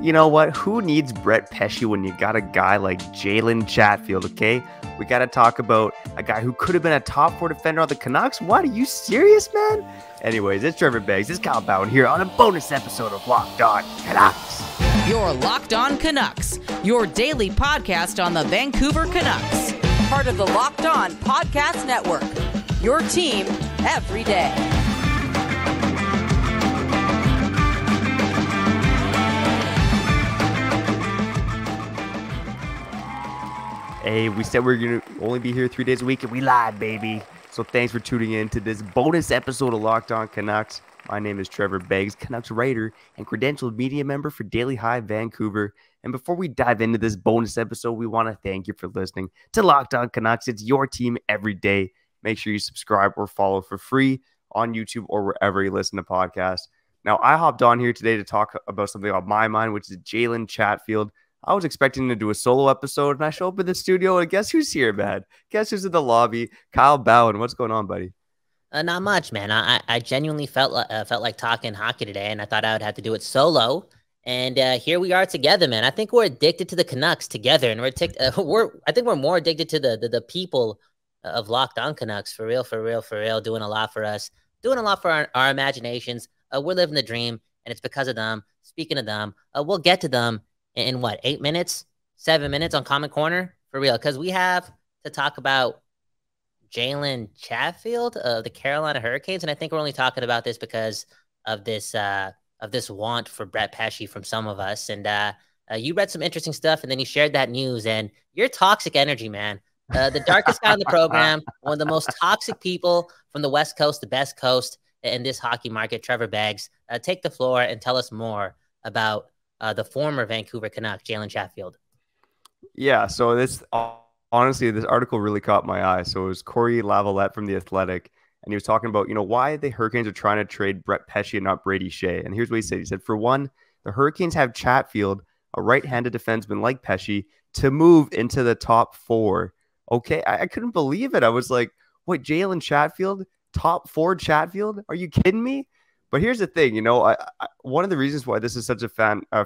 you know what? Who needs Brett Pesce when you got a guy like Jalen Chatfield, okay? We got to talk about a guy who could have been a top-four defender on the Canucks. What? Are you serious, man? Anyways, it's Trevor Beggs. It's Kyle Bowen here on a bonus episode of Locked On Canucks. Your Locked On Canucks, your daily podcast on the Vancouver Canucks. Part of the Locked On Podcast Network, your team every day. Hey, we said we're going to only be here 3 days a week, and we lied, baby. So thanks for tuning in to this bonus episode of Locked On Canucks. My name is Trevor Beggs, Canucks writer and credentialed media member for Daily Hive Vancouver. And before we dive into this bonus episode, we want to thank you for listening to Locked On Canucks. It's your team every day. Make sure you subscribe or follow for free on YouTube or wherever you listen to podcasts. Now, I hopped on here today to talk about something on my mind, which is Jalen Chatfield. I was expecting to do a solo episode, and I show up in the studio, and guess who's here, man? Guess who's in the lobby? Kyle Bowen. What's going on, buddy? Not much, man. I genuinely felt like talking hockey today, and I thought I would have to do it solo. And here we are together, man. I think we're addicted to the Canucks together, and I think we're more addicted to the people of Locked On Canucks, for real, doing a lot for us, doing a lot for our imaginations. We're living the dream, and it's because of them. Speaking of them, we'll get to them in what, 8 minutes, 7 minutes on Common Corner, for real, because we have to talk about Jalen Chatfield of the Carolina Hurricanes, and I think we're only talking about this because of this want for Brett Pesce from some of us. And you read some interesting stuff, and then you shared that news, and your toxic energy, man. The darkest guy in the program, one of the most toxic people from the West Coast, the best coast in this hockey market, Trevor Beggs. Take the floor and tell us more about the former Vancouver Canuck, Jalen Chatfield. Yeah, so this honestly, this article really caught my eye. So it was Corey Lavalette from The Athletic, and he was talking about, you know, why the Hurricanes are trying to trade Brett Pesce and not Brady Skjei. And here's what he said. He said, for one, the Hurricanes have Chatfield, a right-handed defenseman like Pesce, to move into the top four. Okay, I couldn't believe it. I was like, what, Jalen Chatfield? Top four Chatfield? Are you kidding me? But here's the thing, you know, one of the reasons why this is such a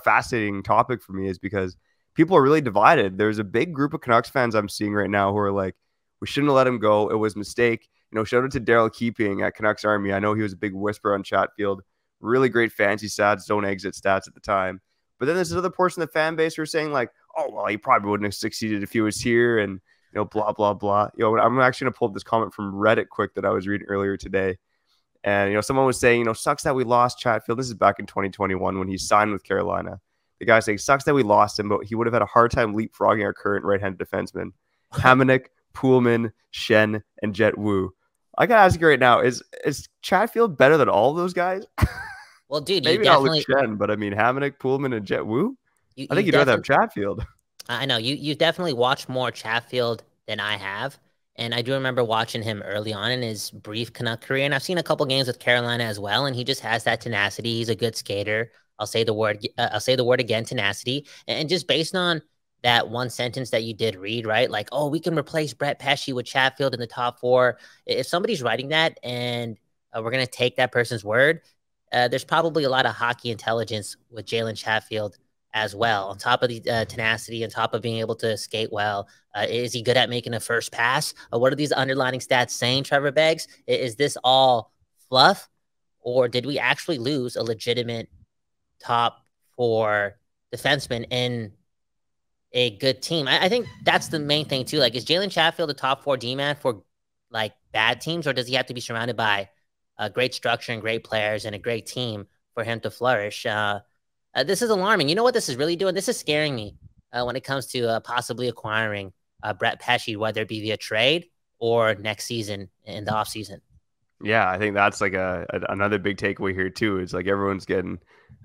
fascinating topic for me is because people are really divided. There's a big group of Canucks fans I'm seeing right now who are like, we shouldn't have let him go. It was a mistake. You know, shout out to Daryl Keeping at Canucks Army. I know he was a big whisper on Chatfield. Really great fancy stats, zone exit stats at the time. But then there's another portion of the fan base who are saying like, oh, well, he probably wouldn't have succeeded if he was here and, you know, blah, blah, blah. You know, I'm actually going to pull up this comment from Reddit quick that I was reading earlier today. And, you know, someone was saying, you know, sucks that we lost Chatfield. This is back in 2021 when he signed with Carolina. The guy's saying, sucks that we lost him, but he would have had a hard time leapfrogging our current right-handed defenseman. Hamonic, Poolman, Schenn, and Jett Woo. I got to ask you right now, is Chatfield better than all of those guys? Well, dude, maybe not Luke Schenn, but I mean, Hamonic, Poolman, and Jett Woo? I think you'd rather have Chatfield. I know. You definitely watched more Chatfield than I have. And I do remember watching him early on in his brief Canuck career. And I've seen a couple games with Carolina as well. And he just has that tenacity. He's a good skater. I'll say the word again, tenacity. And just based on that one sentence that you did read, right? Like, oh, we can replace Brett Pesce with Chatfield in the top four. If somebody's writing that and we're going to take that person's word, there's probably a lot of hockey intelligence with Jalen Chatfield as well, on top of the tenacity, on top of being able to skate well. Is he good at making a first pass? What are these underlining stats saying, Trevor Beggs? Is this all fluff, or did we actually lose a legitimate top four defenseman in a good team? I think that's the main thing too. Like, is Jalen Chatfield a top four D-man for like bad teams, or does he have to be surrounded by a great structure and great players and a great team for him to flourish? This is alarming. You know what this is really doing? This is scaring me when it comes to possibly acquiring Brett Pesce, whether it be via trade or next season in the offseason. Yeah, I think that's like another big takeaway here too. It's like everyone's getting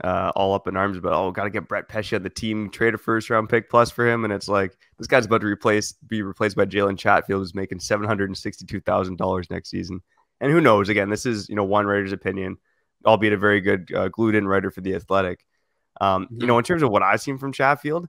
all up in arms about, oh, got to get Brett Pesce on the team, trade a first-round pick plus for him. And it's like, this guy's about to be replaced by Jalen Chatfield, who's making $762,000 next season. And who knows? Again, this is, you know, one writer's opinion, albeit a very good glued-in writer for The Athletic. You know, in terms of what I've seen from Chatfield,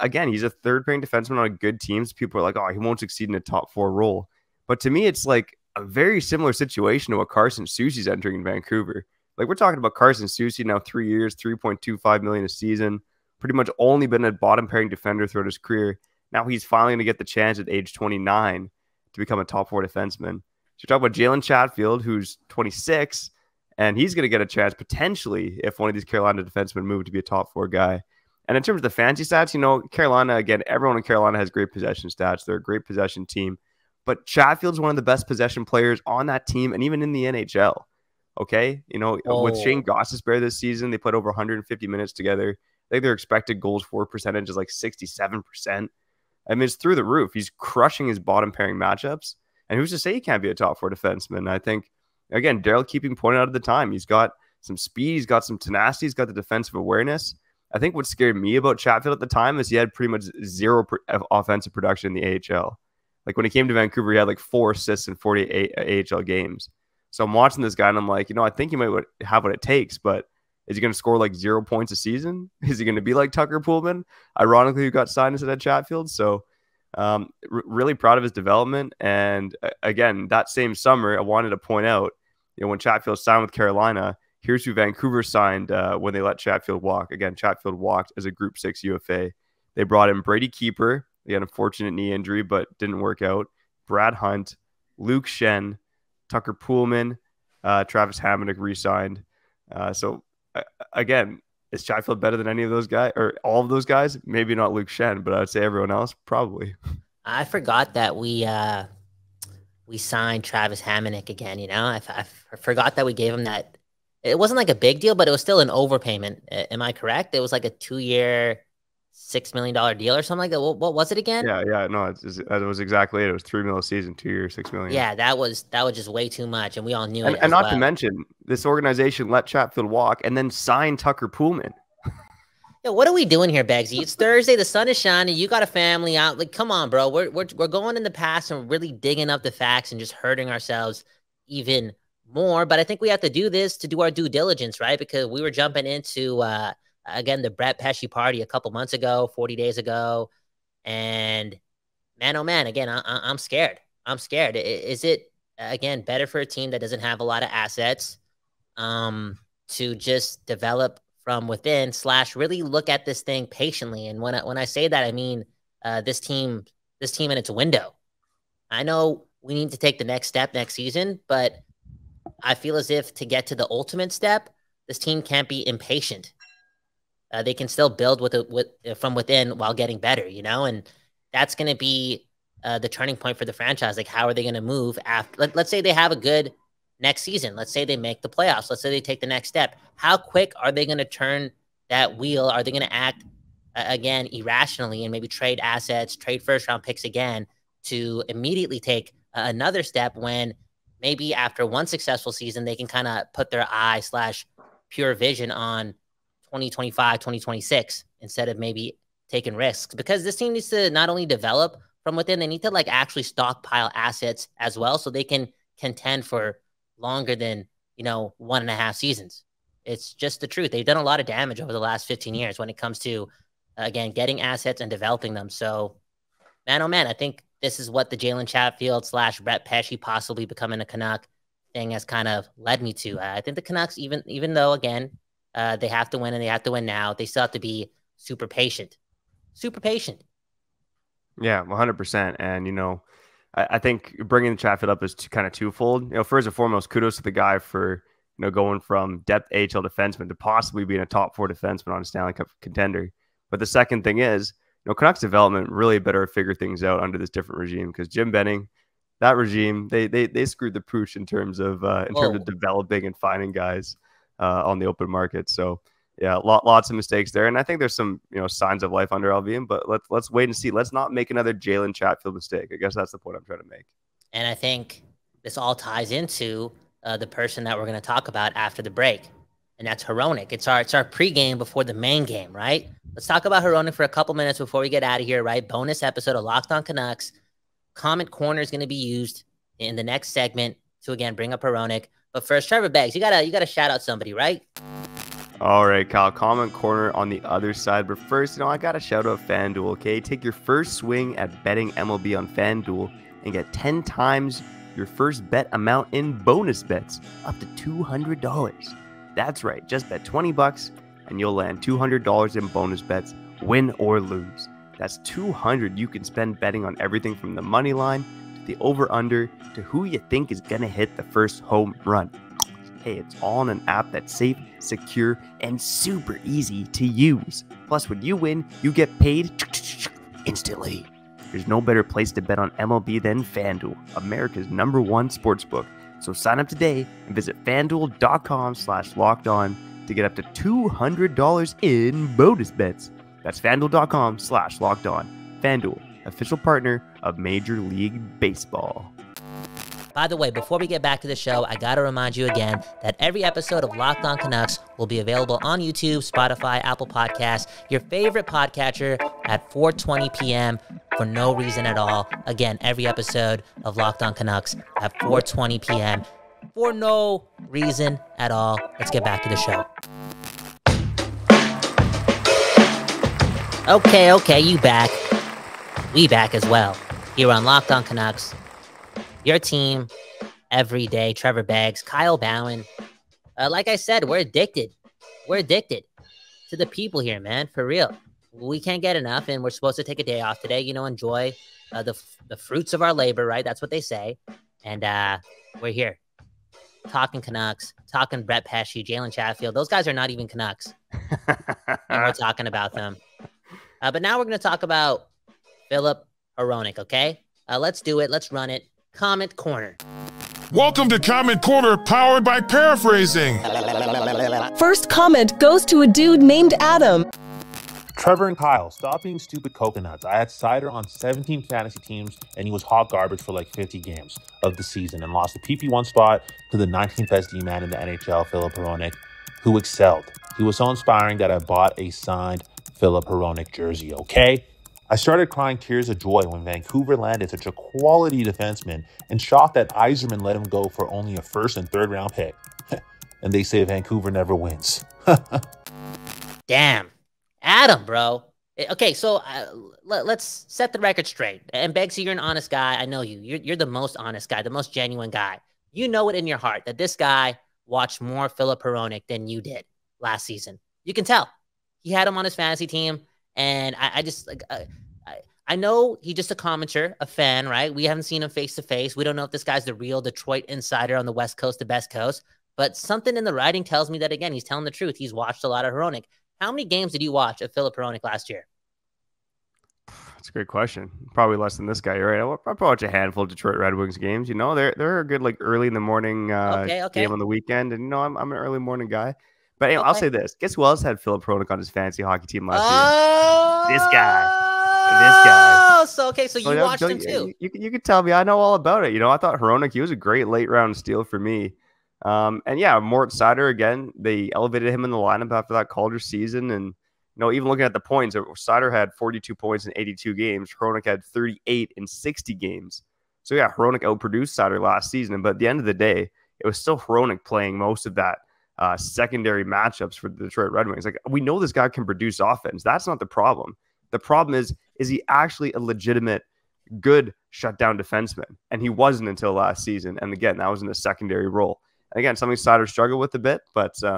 again, he's a third-pairing defenseman on a good team. So people are like, oh, he won't succeed in a top-four role. But to me, it's like a very similar situation to what Carson Soucy's entering in Vancouver. Like, we're talking about Carson Soucy now, 3 years, $3.25 million a season, pretty much only been a bottom pairing defender throughout his career. Now he's finally going to get the chance at age 29 to become a top four defenseman. So you're talking about Jalen Chatfield, who's 26, and he's going to get a chance potentially if one of these Carolina defensemen move to be a top four guy. And in terms of the fancy stats, you know, Carolina, again, everyone in Carolina has great possession stats. They're a great possession team. But Chatfield's one of the best possession players on that team and even in the NHL. Okay? You know, with Shane Goss's bear this season, they played over 150 minutes together. I think their expected goals for percentage is like 67%. I mean, it's through the roof. He's crushing his bottom pairing matchups. And who's to say he can't be a top four defenseman? I think, again, Daryl Keeping pointed out at the time, he's got some speed, he's got some tenacity, he's got the defensive awareness. I think what scared me about Chatfield at the time is he had pretty much zero offensive production in the AHL. Like when he came to Vancouver, he had like 4 assists in 48 AHL games. So I'm watching this guy and I'm like, you know, I think he might have what it takes, but is he going to score like 0 points a season? Is he going to be like Tucker Poolman? Ironically, who got signed instead of Chatfield. So really proud of his development. And again, that same summer, I wanted to point out, you know, when Chatfield signed with Carolina, here's who Vancouver signed when they let Chatfield walk. Again, Chatfield walked as a Group 6 UFA. They brought in Brady Keeper. He had an unfortunate knee injury, but didn't work out. Brad Hunt, Luke Schenn, Tucker Poolman, Travis Hamonic re-signed. Again, is Chatfield better than any of those guys or all of those guys? Maybe not Luke Schenn, but I would say everyone else probably. I forgot that we signed Travis Hamonic again. You know, I forgot that we gave him that. It wasn't like a big deal, but it was still an overpayment. Am I correct? It was like a 2-year, $6 million deal or something like that. What was it again? Yeah. No, it was exactly it. It was $3 million a season, 2 years, $6 million. Yeah, that was just way too much, and we all knew it. And not to mention, this organization let Chatfield walk and then signed Tucker Poolman. Yeah, what are we doing here, Beggsy? It's Thursday. The sun is shining. You got a family out. Like, come on, bro. We're going in the past and really digging up the facts and just hurting ourselves even more, but I think we have to do this to do our due diligence, right? Because we were jumping into, again, the Brett Pesce party a couple months ago, 40 days ago. And man, oh man, again, I'm scared. I'm scared. Is it, again, better for a team that doesn't have a lot of assets to just develop from within / really look at this thing patiently? And when I say that, I mean this team in its window. I know we need to take the next step next season, but I feel as if to get to the ultimate step, this team can't be impatient. They can still build from within while getting better, you know, and that's going to be the turning point for the franchise. Like, how are they going to move after? Let's say they have a good next season. Let's say they make the playoffs. Let's say they take the next step. How quick are they going to turn that wheel? Are they going to act, again, irrationally and maybe trade assets, trade first-round picks again to immediately take another step when – maybe after one successful season, they can kind of put their eye / pure vision on 2025, 2026, instead of maybe taking risks, because this team needs to not only develop from within, they need to like actually stockpile assets as well. So they can contend for longer than, you know, 1.5 seasons. It's just the truth. They've done a lot of damage over the last 15 years when it comes to, again, getting assets and developing them. So man, oh man, I think this is what the Jalen Chatfield / Brett Pesce possibly becoming a Canuck thing has kind of led me to. I think the Canucks, even though, again, they have to win and they have to win now, they still have to be super patient. Super patient. Yeah, 100%. And, you know, I think bringing Chatfield up is kind of twofold. You know, first and foremost, kudos to the guy for, you know, going from depth AHL defenseman to possibly being a top four defenseman on a Stanley Cup contender. But the second thing is, you know, Canucks development really better figure things out under this different regime, because Jim Benning, that regime, they screwed the pooch in terms of in terms of developing and finding guys on the open market. So yeah, lots of mistakes there, and I think there's some, you know, signs of life under Alvin. But let's wait and see. Let's not make another Jalen Chatfield mistake. I guess that's the point I'm trying to make. And I think this all ties into the person that we're going to talk about after the break. And that's Hronek. It's our pregame before the main game, right? Let's talk about Hronek for a couple minutes before we get out of here, right? Bonus episode of Locked On Canucks. Comment corner is going to be used in the next segment to, again, bring up Hronek. But first, Trevor Beggs, you gotta shout out somebody, right? All right, Kyle. Comment corner on the other side. But first, you know, I gotta shout out FanDuel. Okay, take your first swing at betting MLB on FanDuel and get 10 times your first bet amount in bonus bets, up to $200. That's right. Just bet $20 and you'll land $200 in bonus bets, win or lose. That's $200 you can spend betting on everything from the money line to the over-under to who you think is going to hit the first home run. Hey, it's all on an app that's safe, secure, and super easy to use. Plus, when you win, you get paid instantly. There's no better place to bet on MLB than FanDuel, America's #1 sportsbook. So sign up today and visit FanDuel.com/LockedOn to get up to $200 in bonus bets. That's FanDuel.com/LockedOn. FanDuel, official partner of Major League Baseball. By the way, before we get back to the show, I got to remind you again that every episode of Locked On Canucks will be available on YouTube, Spotify, Apple Podcasts, your favorite podcatcher at 4:20 p.m. for no reason at all. Again, every episode of Locked On Canucks at 4:20 p.m. for no reason at all. Let's get back to the show. Okay, you back. We back as well here on Locked On Canucks. Your team every day, Trevor Beggs, Kyle Bowen. Like I said, we're addicted. We're addicted to the people here, man, for real. We can't get enough, and we're supposed to take a day off today, you know, enjoy the fruits of our labor, right? That's what they say. And we're here talking Canucks, talking Brett Pesce, Jalen Chatfield. Those guys are not even Canucks, and we're talking about them. But now we're going to talk about Filip Hronek, okay? Let's do it. Let's run it. Comment Corner. Welcome to Comment Corner, powered by paraphrasing. First comment goes to a dude named Adam. Trevor and Kyle, stop being stupid coconuts. I had Seider on 17 fantasy teams, and he was hot garbage for like 50 games of the season and lost the PP1 spot to the 19th SD man in the NHL, Filip Hronek, who excelled. He was so inspiring that I bought a signed Filip Hronek jersey, okay? I started crying tears of joy when Vancouver landed such a quality defenseman and shocked that Yzerman let him go for only a first and third round pick. And they say Vancouver never wins. Damn. Adam, bro. Okay, so let's set the record straight. And Beggsy, you're an honest guy. I know you. You're the most honest guy, the most genuine guy. You know it in your heart that this guy watched more Filip Hronek than you did last season. You can tell. He had him on his fantasy team. And I just, like, I know he's just a commenter, a fan, right? We haven't seen him face-to-face. We don't know if this guy's the real Detroit insider on the West Coast, the best coast. But something in the writing tells me that, again, he's telling the truth. He's watched a lot of Hronek. How many games did you watch of Filip Hronek last year? That's a great question. Probably less than this guy, right? I probably watch a handful of Detroit Red Wings games. You know, they're a good, like, early in the morning game on the weekend. And, you know, I'm an early morning guy. But anyway, okay. I'll say this. Guess who else had Filip Hronek on his fantasy hockey team last year? This guy. So you watched him too. You could tell me. I know all about it. You know, I thought Hronek, he was a great late-round steal for me. And, yeah, Moritz Seider, again, they elevated him in the lineup after that Calder season. And, you know, even looking at the points, Seider had 42 points in 82 games. Hronek had 38 in 60 games. So, yeah, Hronek outproduced Seider last season. But at the end of the day, it was still Hronek playing most of that. Secondary matchups for the Detroit Red Wings. Like, we know this guy can produce offense. That's not the problem. The problem is he actually a legitimate, good shutdown defenseman? And he wasn't until last season. And again, that was in a secondary role. And again, something Seider struggled with a bit. But like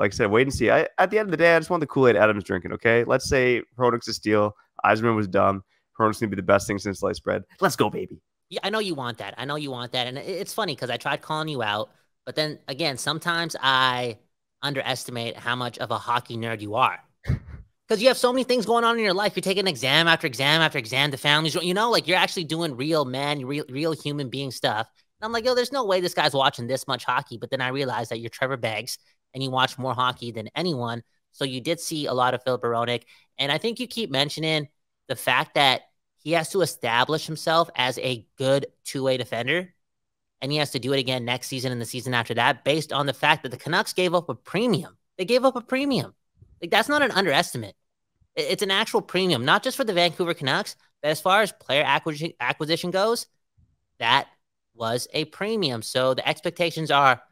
I said, wait and see. At the end of the day, I just want the Kool-Aid Adams drinking, okay? Let's say Hronek's a steal. Yzerman was dumb. Hronek's going to be the best thing since sliced bread. Let's go, baby. Yeah, I know you want that. I know you want that. And it's funny because I tried calling you out. But then again, sometimes I underestimate how much of a hockey nerd you are because you have so many things going on in your life. You're taking exam after exam after exam. The families, you know, like you're actually doing real man, real human being stuff. And I'm like, yo, there's no way this guy's watching this much hockey. But then I realized that you're Trevor Beggs and you watch more hockey than anyone. So you did see a lot of Filip Hronek. And I think you keep mentioning the fact that he has to establish himself as a good two-way defender. And he has to do it again next season and the season after that based on the fact that the Canucks gave up a premium. They gave up a premium. Like, that's not an underestimate. It's an actual premium, not just for the Vancouver Canucks, but as far as player acquisition goes, that was a premium. So the expectations are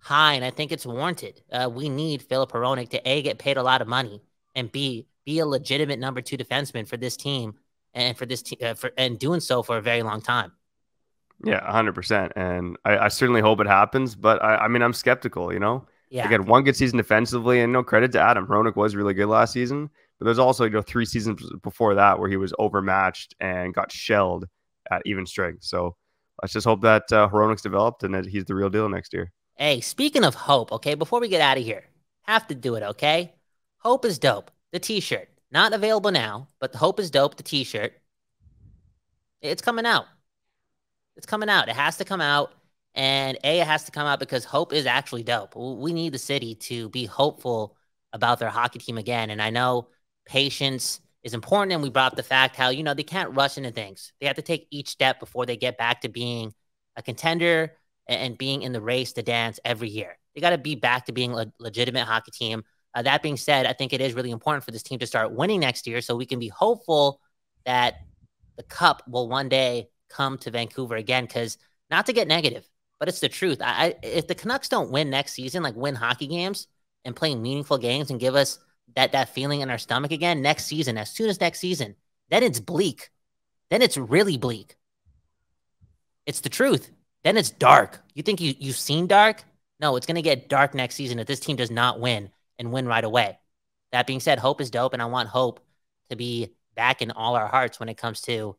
high, and I think it's warranted. We need Filip Hronek to, A, get paid a lot of money, and B, be a legitimate #2 defenseman for this team and doing so for a very long time. Yeah, 100%. And I certainly hope it happens, but I mean, I'm skeptical, you know, Yeah. They had one good season defensively, and no credit to Adam Hronek was really good last season. But there's also, you know, three seasons before that where he was overmatched and got shelled at even strength. So let's just hope that Hronek's developed and that he's the real deal next year. Hey, speaking of hope, okay, before we get out of here, have to do it, okay? Hope is dope, the t-shirt. Not available now, but the Hope is Dope, the t-shirt. It's coming out. It's coming out. It has to come out. And A, it has to come out because hope is actually dope. We need the city to be hopeful about their hockey team again. And I know patience is important. And we brought up the fact how, you know, they can't rush into things. They have to take each step before they get back to being a contender and being in the race to dance every year. They got to be back to being a legitimate hockey team. That being said, I think it is really important for this team to start winning next year so we can be hopeful that the cup will one day come to Vancouver again, because not to get negative, but it's the truth. If the Canucks don't win next season, like win hockey games and play meaningful games and give us that feeling in our stomach again next season, as soon as next season, then it's bleak. Then it's really bleak. It's the truth. Then it's dark. You think you've seen dark? No, it's going to get dark next season if this team does not win and win right away. That being said, hope is dope, and I want hope to be back in all our hearts when it comes to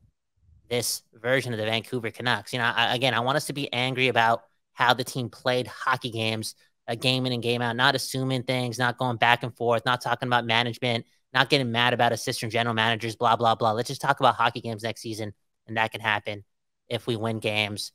this version of the Vancouver Canucks. You know, I want us to be angry about how the team played hockey games, game in and game out, not assuming things, not going back and forth, not talking about management, not getting mad about assistant general managers, blah, blah, blah. Let's just talk about hockey games next season, and that can happen if we win games.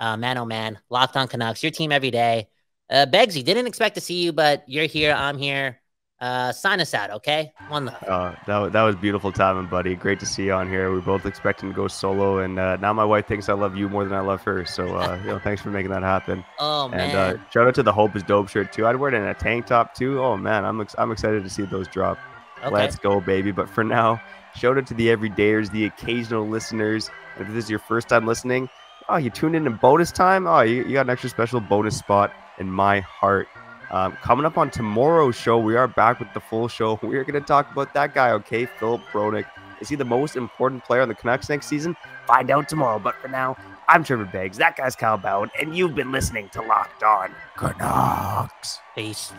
Man, oh, man, Locked On Canucks, your team every day. Beggsy, didn't expect to see you, but you're here. I'm here. Sign us out, okay? One love. That was beautiful timing, buddy. Great to see you on here. We were both expecting to go solo, and now my wife thinks I love you more than I love her. So, you know, thanks for making that happen. Oh, man. And shout out to the Hope is Dope shirt, too. I'd wear it in a tank top, too. Oh, man, I'm excited to see those drop. Okay. Let's go, baby. But for now, shout out to the everydayers, the occasional listeners. If this is your first time listening, oh, you tuned in bonus time? Oh, you got an extra special bonus spot in my heart. Coming up on tomorrow's show, we are back with the full show. We are going to talk about that guy, okay? Filip Hronek. Is he the most important player on the Canucks next season? Find out tomorrow. But for now, I'm Trevor Beggs. That guy's Kyle Bowen. And you've been listening to Locked On Canucks. Peace.